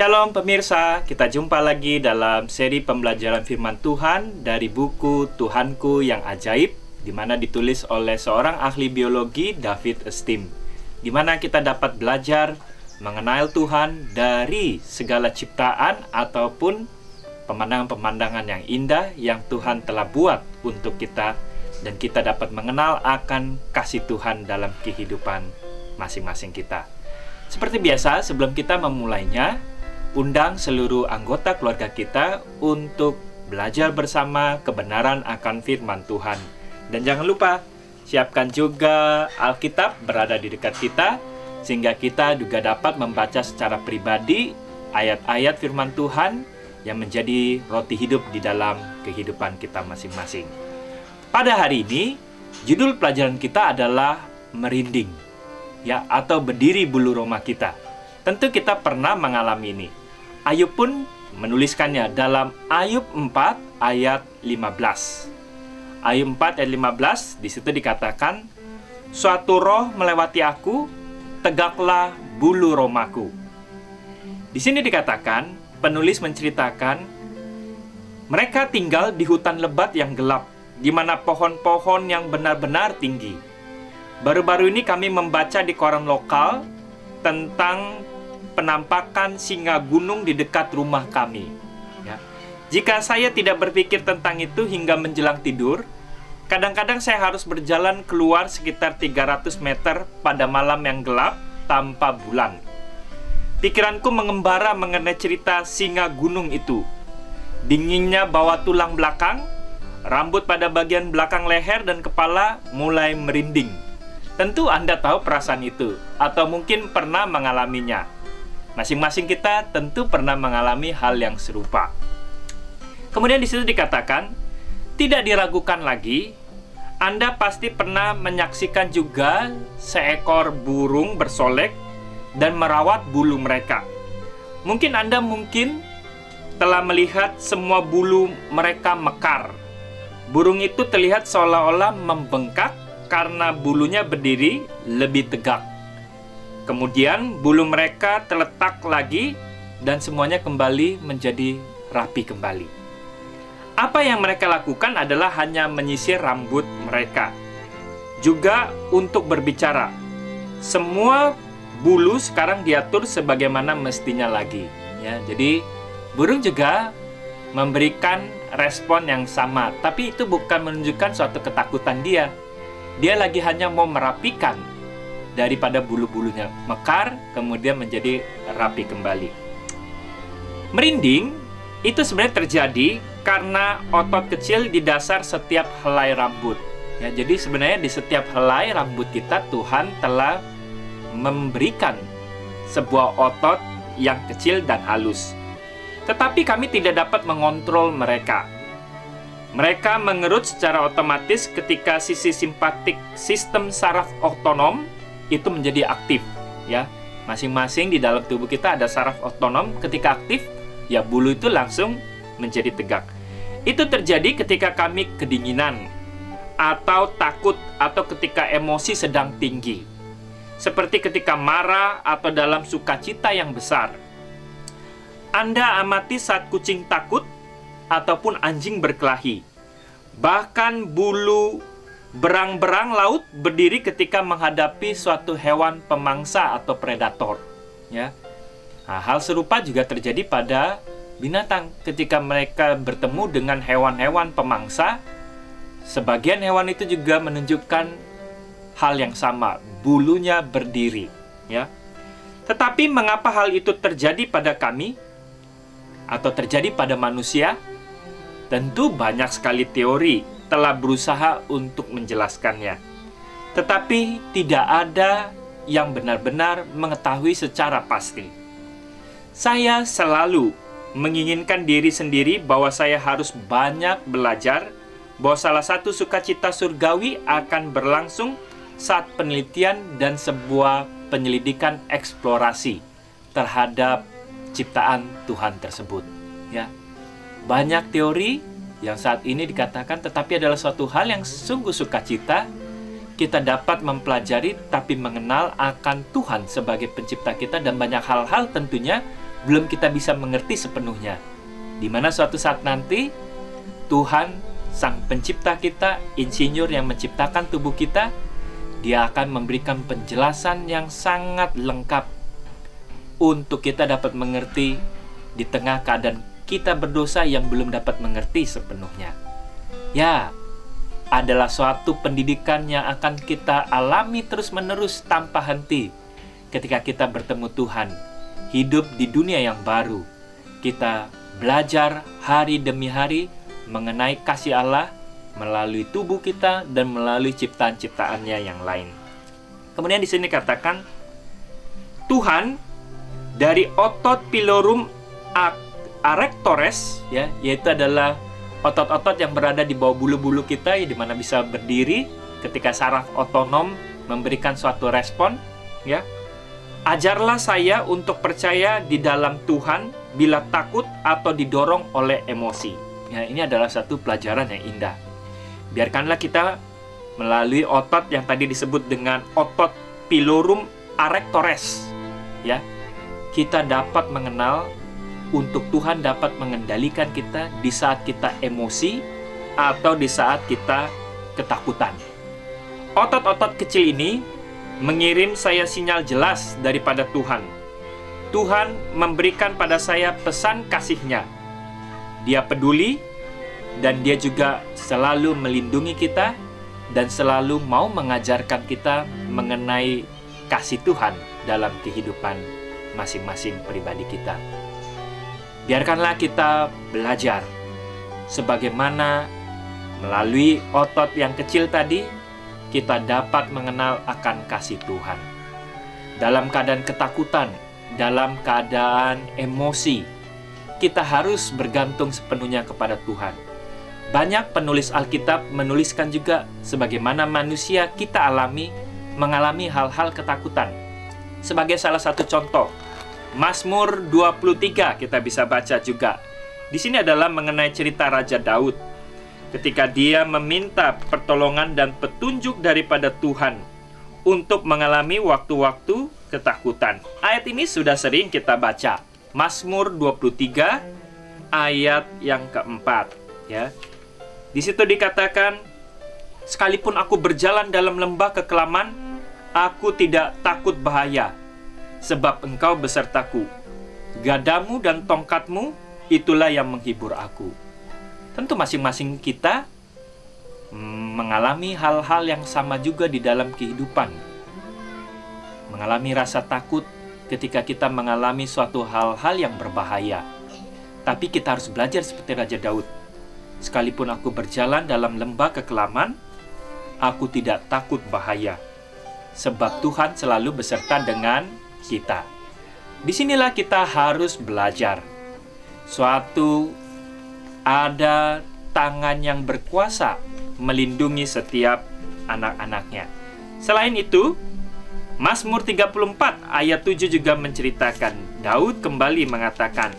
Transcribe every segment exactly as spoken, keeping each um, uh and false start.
Shalom pemirsa, kita jumpa lagi dalam seri pembelajaran firman Tuhan dari buku Tuhanku yang Ajaib, di mana ditulis oleh seorang ahli biologi, David Estim, di mana kita dapat belajar mengenal Tuhan dari segala ciptaan ataupun pemandangan-pemandangan yang indah yang Tuhan telah buat untuk kita, dan kita dapat mengenal akan kasih Tuhan dalam kehidupan masing-masing kita. Seperti biasa, sebelum kita memulainya, undang seluruh anggota keluarga kita untuk belajar bersama kebenaran akan firman Tuhan. Dan jangan lupa, siapkan juga Alkitab berada di dekat kita, sehingga kita juga dapat membaca secara pribadi ayat-ayat firman Tuhan yang menjadi roti hidup di dalam kehidupan kita masing-masing. Pada hari ini, judul pelajaran kita adalah merinding, ya, atau berdiri bulu roma kita. Tentu kita pernah mengalami ini. Ayub pun menuliskannya dalam Ayub empat ayat lima belas. Ayub empat ayat lima belas, di situ dikatakan, "Suatu roh melewati aku, tegaklah bulu romaku." Di sini dikatakan, penulis menceritakan, mereka tinggal di hutan lebat yang gelap, di mana pohon-pohon yang benar-benar tinggi. Baru-baru ini kami membaca di koran lokal tentang penampakan singa gunung di dekat rumah kami. Ya. Jika saya tidak berpikir tentang itu hingga menjelang tidur, kadang-kadang saya harus berjalan keluar sekitar tiga ratus meter pada malam yang gelap tanpa bulan. Pikiranku mengembara mengenai cerita singa gunung itu. Dinginnya bawah tulang belakang, rambut pada bagian belakang leher dan kepala mulai merinding. Tentu Anda tahu perasaan itu, atau mungkin pernah mengalaminya. Masing-masing kita tentu pernah mengalami hal yang serupa. Kemudian di situ dikatakan, tidak diragukan lagi, Anda pasti pernah menyaksikan juga seekor burung bersolek dan merawat bulu mereka. Mungkin Anda mungkin telah melihat semua bulu mereka mekar. Burung itu terlihat seolah-olah membengkak karena bulunya berdiri lebih tegak. Kemudian bulu mereka terletak lagi dan semuanya kembali menjadi rapi kembali. Apa yang mereka lakukan adalah hanya menyisir rambut mereka. Juga untuk berbicara. Semua bulu sekarang diatur sebagaimana mestinya lagi. Ya, jadi burung juga memberikan respon yang sama, tapi itu bukan menunjukkan suatu ketakutan dia. Dia lagi hanya mau merapikan daripada bulu-bulunya mekar, kemudian menjadi rapi kembali. Merinding itu sebenarnya terjadi karena otot kecil di dasar setiap helai rambut. Ya, jadi sebenarnya di setiap helai rambut kita Tuhan telah memberikan sebuah otot yang kecil dan halus. Tetapi kami tidak dapat mengontrol mereka. Mereka mengerut secara otomatis ketika sisi simpatik sistem saraf otonom itu menjadi aktif. Ya, masing-masing di dalam tubuh kita ada saraf otonom. Ketika aktif, ya bulu itu langsung menjadi tegak. Itu terjadi ketika kami kedinginan, atau takut, atau ketika emosi sedang tinggi. Seperti ketika marah atau dalam sukacita yang besar. Anda amati saat kucing takut ataupun anjing berkelahi. Bahkan bulu berang-berang laut berdiri ketika menghadapi suatu hewan pemangsa atau predator. Ya. Nah, hal serupa juga terjadi pada binatang ketika mereka bertemu dengan hewan-hewan pemangsa. Sebagian hewan itu juga menunjukkan hal yang sama, bulunya berdiri. Ya. Tetapi mengapa hal itu terjadi pada kami? Atau terjadi pada manusia? Tentu banyak sekali teori telah berusaha untuk menjelaskannya. Tetapi tidak ada yang benar-benar mengetahui secara pasti. Saya selalu menginginkan diri sendiri bahwa saya harus banyak belajar bahwa salah satu sukacita surgawi akan berlangsung saat penelitian dan sebuah penyelidikan eksplorasi terhadap ciptaan Tuhan tersebut. Ya, banyak teori yang saat ini dikatakan, tetapi adalah suatu hal yang sungguh sukacita kita dapat mempelajari, tapi mengenal akan Tuhan sebagai pencipta kita, dan banyak hal-hal tentunya belum kita bisa mengerti sepenuhnya. Dimana suatu saat nanti Tuhan sang pencipta kita, insinyur yang menciptakan tubuh kita, Dia akan memberikan penjelasan yang sangat lengkap untuk kita dapat mengerti di tengah keadaan kita berdosa yang belum dapat mengerti sepenuhnya. Ya, adalah suatu pendidikan yang akan kita alami terus-menerus tanpa henti ketika kita bertemu Tuhan. Hidup di dunia yang baru, kita belajar hari demi hari mengenai kasih Allah melalui tubuh kita dan melalui ciptaan-ciptaannya yang lain. Kemudian di sini katakan, Tuhan dari otot pilorum arrectores, ya, yaitu adalah otot-otot yang berada di bawah bulu-bulu kita, ya, di mana bisa berdiri ketika saraf otonom memberikan suatu respon, ya. Ajarlah saya untuk percaya di dalam Tuhan bila takut atau didorong oleh emosi. Ya, ini adalah satu pelajaran yang indah. Biarkanlah kita melalui otot yang tadi disebut dengan otot pilorum arrectores, ya. Kita dapat mengenal untuk Tuhan dapat mengendalikan kita di saat kita emosi atau di saat kita ketakutan. Otot-otot kecil ini mengirim saya sinyal jelas daripada Tuhan. Tuhan memberikan pada saya pesan kasih-Nya. Dia peduli dan Dia juga selalu melindungi kita dan selalu mau mengajarkan kita mengenai kasih Tuhan dalam kehidupan masing-masing pribadi kita. Biarkanlah kita belajar sebagaimana melalui otot yang kecil tadi kita dapat mengenal akan kasih Tuhan. Dalam keadaan ketakutan, dalam keadaan emosi, kita harus bergantung sepenuhnya kepada Tuhan. Banyak penulis Alkitab menuliskan juga sebagaimana manusia kita alami mengalami hal-hal ketakutan. Sebagai salah satu contoh, Mazmur dua puluh tiga kita bisa baca juga. Di sini adalah mengenai cerita Raja Daud ketika dia meminta pertolongan dan petunjuk daripada Tuhan untuk mengalami waktu-waktu ketakutan. Ayat ini sudah sering kita baca. Mazmur dua puluh tiga ayat yang keempat, ya. Di situ dikatakan, "Sekalipun aku berjalan dalam lembah kekelaman, aku tidak takut bahaya. Sebab engkau besertaku, gadamu dan tongkatmu, itulah yang menghibur aku." Tentu masing-masing kita mengalami hal-hal yang sama juga di dalam kehidupan. Mengalami rasa takut ketika kita mengalami suatu hal-hal yang berbahaya. Tapi kita harus belajar seperti Raja Daud. Sekalipun aku berjalan dalam lembah kekelaman, aku tidak takut bahaya. Sebab Tuhan selalu beserta dengan kita. Disinilah kita harus belajar. Suatu ada tangan yang berkuasa melindungi setiap anak-anaknya. Selain itu, Mazmur tiga puluh empat ayat tujuh juga menceritakan Daud kembali mengatakan,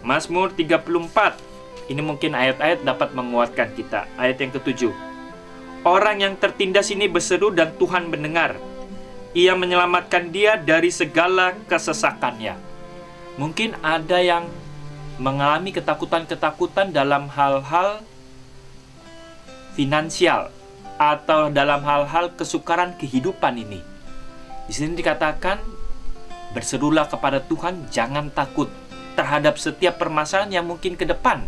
Mazmur tiga puluh empat, ini mungkin ayat-ayat dapat menguatkan kita. Ayat yang ketujuh, orang yang tertindas ini berseru dan Tuhan mendengar. Ia menyelamatkan dia dari segala kesesakannya. Mungkin ada yang mengalami ketakutan-ketakutan dalam hal-hal finansial atau dalam hal-hal kesukaran kehidupan ini. Di sini dikatakan, berserulah kepada Tuhan, jangan takut terhadap setiap permasalahan yang mungkin ke depan.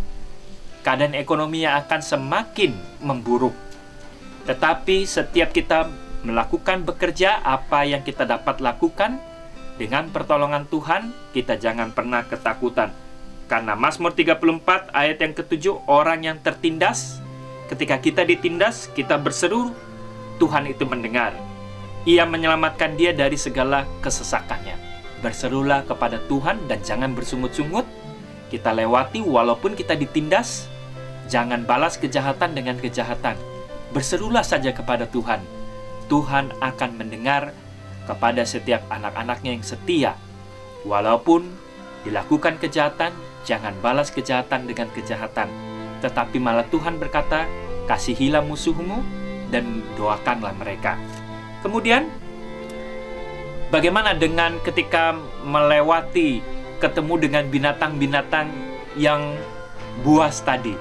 Keadaan ekonomi yang akan semakin memburuk. Tetapi setiap kita melakukan bekerja apa yang kita dapat lakukan dengan pertolongan Tuhan, kita jangan pernah ketakutan. Karena Mazmur tiga puluh empat ayat yang ketujuh, orang yang tertindas, ketika kita ditindas, kita berseru, Tuhan itu mendengar. Ia menyelamatkan dia dari segala kesesakannya. Berserulah kepada Tuhan dan jangan bersungut-sungut. Kita lewati walaupun kita ditindas. Jangan balas kejahatan dengan kejahatan. Berserulah saja kepada Tuhan. Tuhan akan mendengar kepada setiap anak-anaknya yang setia. Walaupun dilakukan kejahatan, jangan balas kejahatan dengan kejahatan. Tetapi malah Tuhan berkata, kasihilah musuhmu dan doakanlah mereka. Kemudian, bagaimana dengan ketika melewati ketemu dengan binatang-binatang yang buas tadi.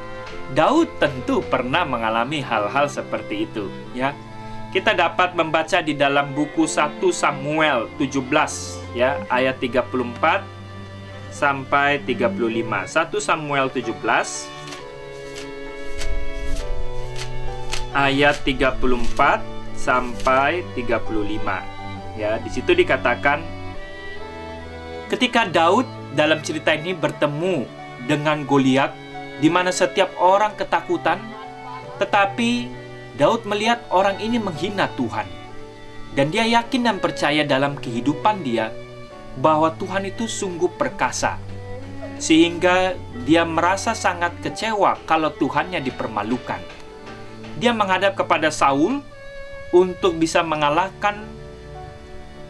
Daud tentu pernah mengalami hal-hal seperti itu, ya. Kita dapat membaca di dalam buku satu Samuel tujuh belas, ya, ayat tiga puluh empat sampai tiga puluh lima. satu Samuel tujubelas ayat tiga puluh empat sampai tiga puluh lima. Ya, di situ dikatakan ketika Daud dalam cerita ini bertemu dengan Goliat, di mana setiap orang ketakutan, tetapi Daud melihat orang ini menghina Tuhan. Dan dia yakin dan percaya dalam kehidupan dia bahwa Tuhan itu sungguh perkasa. Sehingga dia merasa sangat kecewa kalau Tuhannya dipermalukan. Dia menghadap kepada Saul untuk bisa mengalahkan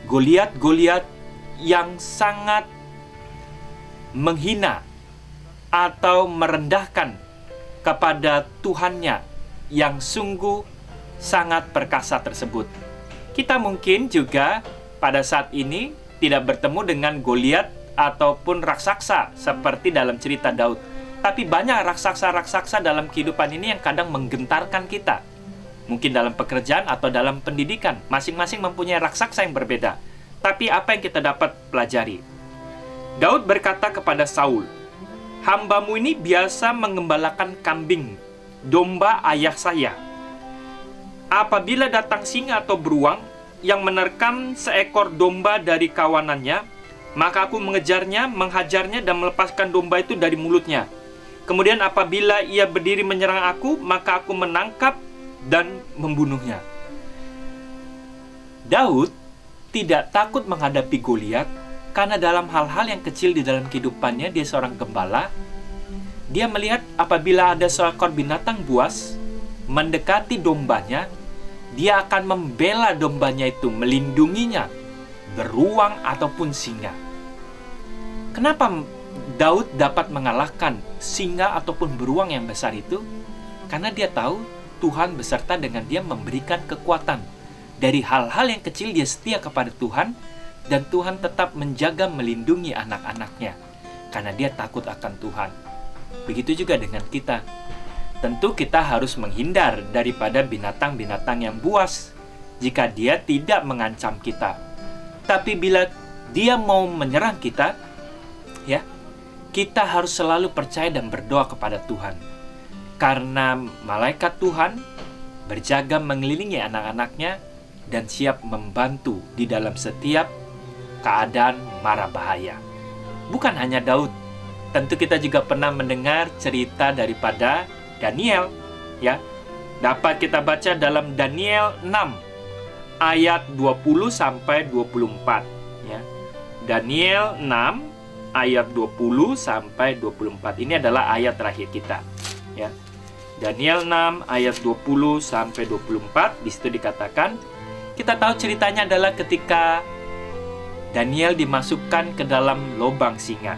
Goliat-Goliat yang sangat menghina atau merendahkan kepada Tuhannya yang sungguh sangat perkasa tersebut. Kita mungkin juga pada saat ini tidak bertemu dengan Goliat ataupun raksasa seperti dalam cerita Daud. Tapi banyak raksasa-raksasa dalam kehidupan ini yang kadang menggentarkan kita. Mungkin dalam pekerjaan atau dalam pendidikan, masing-masing mempunyai raksasa yang berbeda. Tapi apa yang kita dapat pelajari? Daud berkata kepada Saul, "Hambamu ini biasa mengembalakan kambing, domba ayah saya. Apabila datang singa atau beruang yang menerkam seekor domba dari kawanannya, maka aku mengejarnya, menghajarnya, dan melepaskan domba itu dari mulutnya. Kemudian apabila ia berdiri menyerang aku, maka aku menangkap dan membunuhnya." Daud tidak takut menghadapi Goliat karena dalam hal-hal yang kecil di dalam kehidupannya, dia seorang gembala. Dia melihat apabila ada seekor binatang buas mendekati dombanya, dia akan membela dombanya itu, melindunginya, beruang ataupun singa. Kenapa Daud dapat mengalahkan singa ataupun beruang yang besar itu? Karena dia tahu Tuhan beserta dengan dia memberikan kekuatan. Dari hal-hal yang kecil dia setia kepada Tuhan, dan Tuhan tetap menjaga, melindungi anak-anaknya, karena dia takut akan Tuhan. Begitu juga dengan kita. Tentu kita harus menghindar daripada binatang-binatang yang buas jika dia tidak mengancam kita. Tapi bila dia mau menyerang kita, ya, kita harus selalu percaya dan berdoa kepada Tuhan. Karena malaikat Tuhan berjaga mengelilingi anak-anaknya dan siap membantu di dalam setiap keadaan mara bahaya. Bukan hanya Daud, tentu kita juga pernah mendengar cerita daripada Daniel, ya. Dapat kita baca dalam Daniel enam ayat dua puluh sampai dua puluh empat, ya. Daniel enam ayat dua puluh sampai dua puluh empat. Ini adalah ayat terakhir kita, ya. Daniel enam ayat dua puluh sampai dua puluh empat, di situ dikatakan, kita tahu ceritanya adalah ketika Daniel dimasukkan ke dalam lubang singa.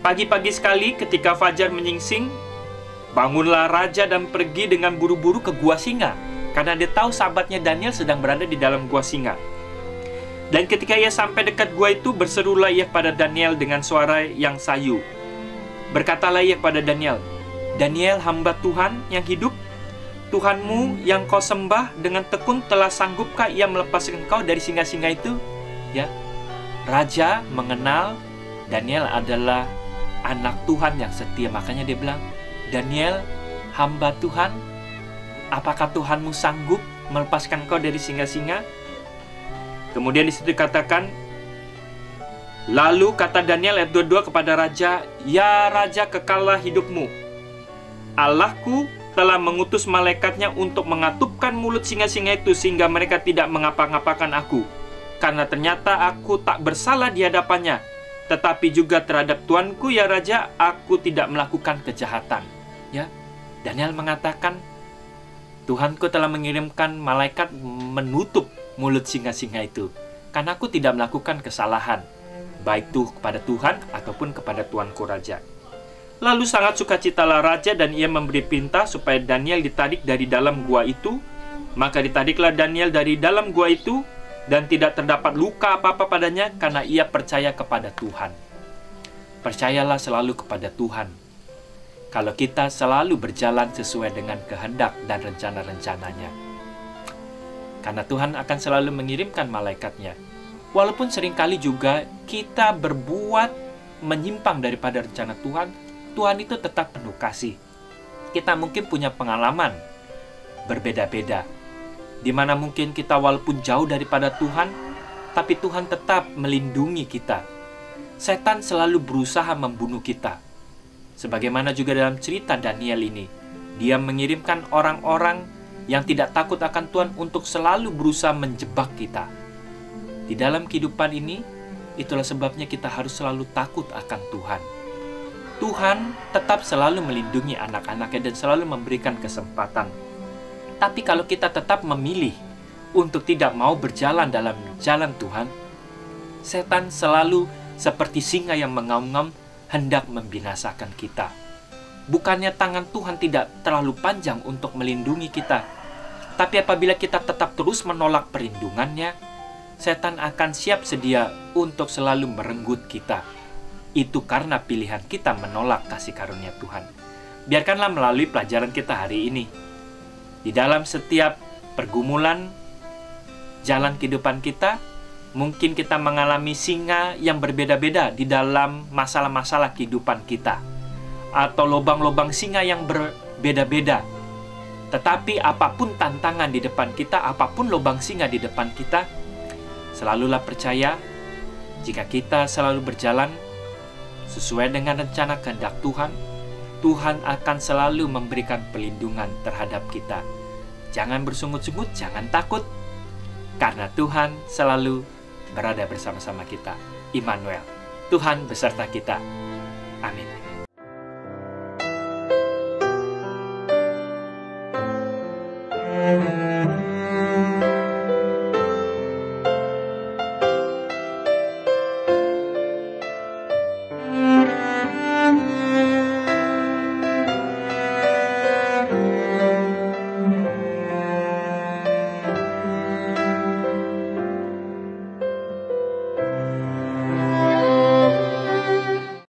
Pagi-pagi sekali ketika fajar menyingsing, bangunlah raja dan pergi dengan buru-buru ke gua singa, karena dia tahu sahabatnya Daniel sedang berada di dalam gua singa. Dan ketika ia sampai dekat gua itu, berserulah ia pada Daniel dengan suara yang sayu. Berkatalah ia pada Daniel, "Daniel, hamba Tuhan yang hidup, Tuhanmu yang kau sembah dengan tekun, telah sanggupkah ia melepaskan kau dari singa-singa itu?" Ya, raja mengenal Daniel adalah anak Tuhan yang setia. Makanya dia bilang, "Daniel, hamba Tuhan, apakah Tuhanmu sanggup melepaskan kau dari singa-singa?" Kemudian di situ dikatakan, lalu kata Daniel ayat dua puluh dua kepada raja, "Ya raja, kekallah hidupmu. Allahku telah mengutus malaikatnya untuk mengatupkan mulut singa-singa itu sehingga mereka tidak mengapa-ngapakan aku. Karena ternyata aku tak bersalah di hadapannya. Tetapi juga terhadap tuanku ya raja, aku tidak melakukan kejahatan." Ya, Daniel mengatakan, "Tuhanku telah mengirimkan malaikat menutup mulut singa-singa itu, karena aku tidak melakukan kesalahan, baik itu kepada Tuhan ataupun kepada tuanku raja." Lalu sangat sukacitalah raja dan ia memberi perintah supaya Daniel ditarik dari dalam gua itu. Maka ditariklah Daniel dari dalam gua itu, dan tidak terdapat luka apa-apa padanya, karena ia percaya kepada Tuhan. Percayalah selalu kepada Tuhan. Kalau kita selalu berjalan sesuai dengan kehendak dan rencana-rencananya. Karena Tuhan akan selalu mengirimkan malaikatnya. Walaupun seringkali juga kita berbuat menyimpang daripada rencana Tuhan, Tuhan itu tetap penuh kasih. Kita mungkin punya pengalaman berbeda-beda. Di mana mungkin kita walaupun jauh daripada Tuhan, tapi Tuhan tetap melindungi kita. Setan selalu berusaha membunuh kita. Sebagaimana juga dalam cerita Daniel ini, dia mengirimkan orang-orang yang tidak takut akan Tuhan untuk selalu berusaha menjebak kita. Di dalam kehidupan ini, itulah sebabnya kita harus selalu takut akan Tuhan. Tuhan tetap selalu melindungi anak-anaknya dan selalu memberikan kesempatan. Tapi kalau kita tetap memilih untuk tidak mau berjalan dalam jalan Tuhan, setan selalu seperti singa yang mengaum-ngaum hendak membinasakan kita. Bukannya tangan Tuhan tidak terlalu panjang untuk melindungi kita, tapi apabila kita tetap terus menolak perlindungannya, setan akan siap sedia untuk selalu merenggut kita. Itu karena pilihan kita menolak kasih karunia Tuhan. Biarkanlah melalui pelajaran kita hari ini, di dalam setiap pergumulan jalan kehidupan kita, mungkin kita mengalami singa yang berbeda-beda di dalam masalah-masalah kehidupan kita. Atau lobang-lobang singa yang berbeda-beda. Tetapi apapun tantangan di depan kita, apapun lobang singa di depan kita, selalulah percaya jika kita selalu berjalan sesuai dengan rencana kehendak Tuhan, Tuhan akan selalu memberikan perlindungan terhadap kita. Jangan bersungut-sungut, jangan takut. Karena Tuhan selalu berada bersama-sama kita. Immanuel, Tuhan beserta kita. Amin.